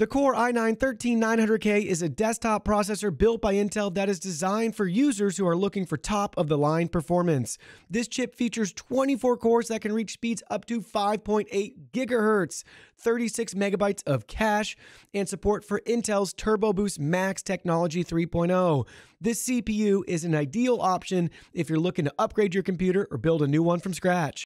The Core i9-13900K is a desktop processor built by Intel that is designed for users who are looking for top-of-the-line performance. This chip features 24 cores that can reach speeds up to 5.8 gigahertz, 36 megabytes of cache, and support for Intel's Turbo Boost Max Technology 3.0. This CPU is an ideal option if you're looking to upgrade your computer or build a new one from scratch.